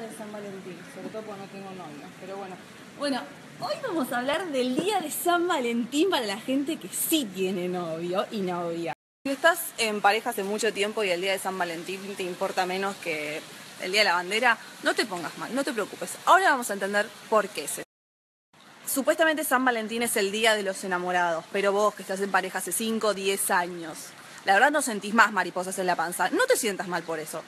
día de San Valentín, sobre todo porque no tengo novio, pero bueno. Bueno, hoy vamos a hablar del día de San Valentín para la gente que sí tiene novio y novia. Si estás en pareja hace mucho tiempo y el día de San Valentín te importa menos que el día de la bandera, no te pongas mal, no te preocupes. Ahora vamos a entender por qué se... Supuestamente San Valentín es el día de los enamorados, pero vos que estás en pareja hace 5 o 10 años, la verdad no sentís más mariposas en la panza, no te sientas mal por eso.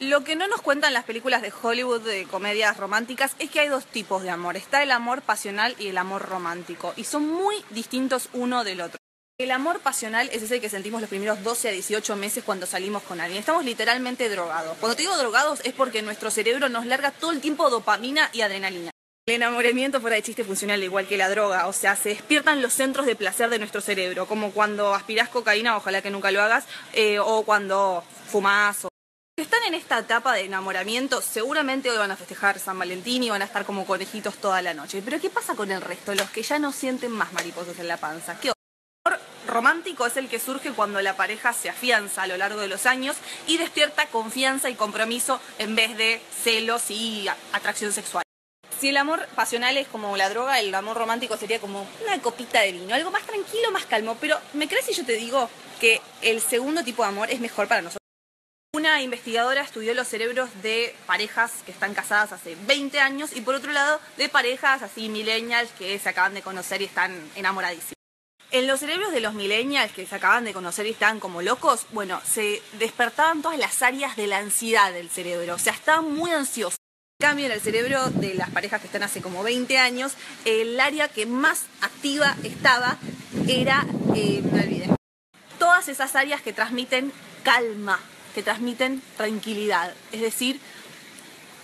Lo que no nos cuentan las películas de Hollywood de comedias románticas es que hay dos tipos de amor. Está el amor pasional y el amor romántico, y son muy distintos uno del otro. El amor pasional es ese que sentimos los primeros 12 a 18 meses cuando salimos con alguien. Estamos literalmente drogados. Cuando te digo drogados es porque nuestro cerebro nos larga todo el tiempo dopamina y adrenalina. El enamoramiento fuera de chiste funciona al igual que la droga, o sea, se despiertan los centros de placer de nuestro cerebro, como cuando aspirás cocaína, ojalá que nunca lo hagas, o cuando fumás. Si están en esta etapa de enamoramiento, seguramente hoy van a festejar San Valentín y van a estar como conejitos toda la noche. Pero ¿qué pasa con el resto? Los que ya no sienten más mariposas en la panza. ¿Qué? El amor romántico es el que surge cuando la pareja se afianza a lo largo de los años y despierta confianza y compromiso en vez de celos y atracción sexual. Si el amor pasional es como la droga, el amor romántico sería como una copita de vino, algo más tranquilo, más calmo. Pero ¿me crees si yo te digo que el segundo tipo de amor es mejor para nosotros? Una investigadora estudió los cerebros de parejas que están casadas hace 20 años y por otro lado de parejas así millennials que se acaban de conocer y están enamoradísimos. En los cerebros de los millennials que se acaban de conocer y están como locos, bueno, se despertaban todas las áreas de la ansiedad del cerebro, o sea, estaban muy ansiosos. En cambio, en el cerebro de las parejas que están hace como 20 años, el área que más activa estaba era, no olvides, todas esas áreas que transmiten calma, que transmiten tranquilidad, es decir,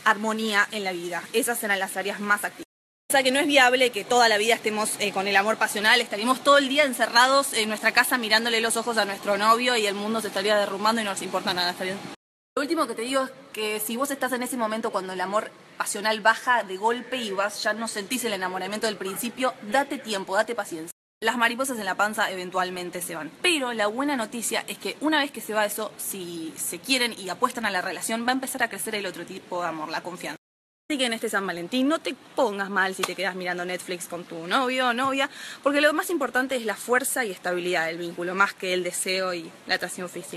armonía en la vida. Esas eran las áreas más activas. O sea que no es viable que toda la vida estemos con el amor pasional, estaríamos todo el día encerrados en nuestra casa mirándole los ojos a nuestro novio y el mundo se estaría derrumbando y no nos importa nada, ¿está bien? Lo último que te digo es que si vos estás en ese momento cuando el amor pasional baja de golpe y vas ya no sentís el enamoramiento del principio, date tiempo, date paciencia. Las mariposas en la panza eventualmente se van. Pero la buena noticia es que una vez que se va eso, si se quieren y apuestan a la relación, va a empezar a crecer el otro tipo de amor, la confianza. Así que en este San Valentín no te pongas mal si te quedas mirando Netflix con tu novio o novia, porque lo más importante es la fuerza y estabilidad del vínculo, más que el deseo y la atracción física.